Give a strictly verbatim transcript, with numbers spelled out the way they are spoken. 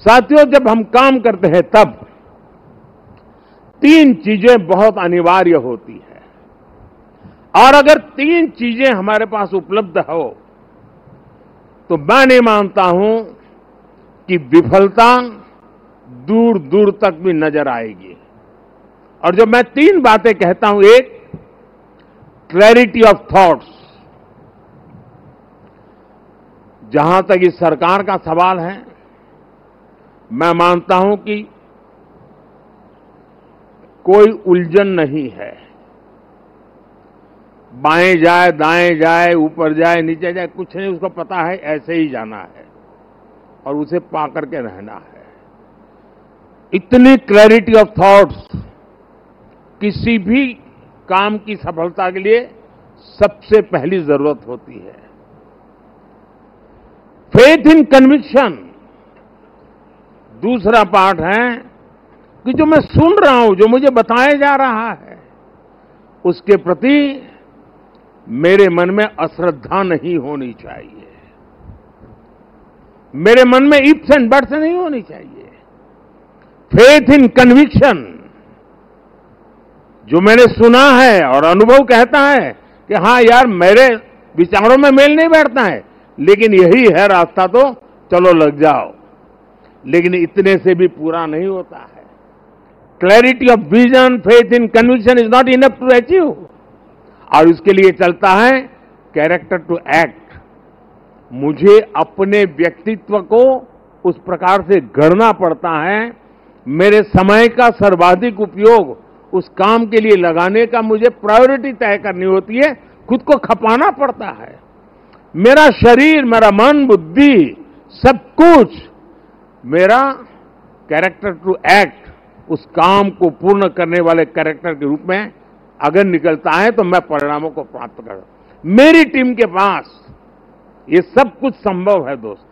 साथियों, जब हम काम करते हैं तब तीन चीजें बहुत अनिवार्य होती है, और अगर तीन चीजें हमारे पास उपलब्ध हो तो मैं नहीं मानता हूं कि विफलता दूर दूर तक भी नजर आएगी। और जब मैं तीन बातें कहता हूं, एक क्लैरिटी ऑफ थॉट्स। जहां तक इस सरकार का सवाल है, मैं मानता हूं कि कोई उलझन नहीं है। बाएं जाए, दाएं जाए, ऊपर जाए, नीचे जाए, कुछ नहीं, उसको पता है ऐसे ही जाना है और उसे पा करके रहना है। इतनी क्लैरिटी ऑफ थॉट्स किसी भी काम की सफलता के लिए सबसे पहली जरूरत होती है। Faith in conviction. दूसरा पार्ट है कि जो मैं सुन रहा हूं, जो मुझे बताया जा रहा है, उसके प्रति मेरे मन में अश्रद्धा नहीं होनी चाहिए, मेरे मन में इफ्स एंड बट्स नहीं होनी चाहिए। फेथ इन कन्विक्शन, जो मैंने सुना है और अनुभव कहता है कि हां यार, मेरे विचारों में मेल नहीं बैठता है, लेकिन यही है रास्ता, तो चलो लग जाओ। लेकिन इतने से भी पूरा नहीं होता है। Clarity of vision, faith in conviction is not enough to achieve. और इसके लिए चलता है कैरेक्टर टू एक्ट। मुझे अपने व्यक्तित्व को उस प्रकार से गढ़ना पड़ता है, मेरे समय का सर्वाधिक उपयोग उस काम के लिए लगाने का मुझे प्रायोरिटी तय करनी होती है, खुद को खपाना पड़ता है। मेरा शरीर, मेरा मन, बुद्धि, सब कुछ, मेरा कैरेक्टर टू एक्ट उस काम को पूर्ण करने वाले कैरेक्टर के रूप में अगर निकलता है तो मैं परिणामों को प्राप्त करूं। मेरी टीम के पास ये सब कुछ संभव है दोस्तों।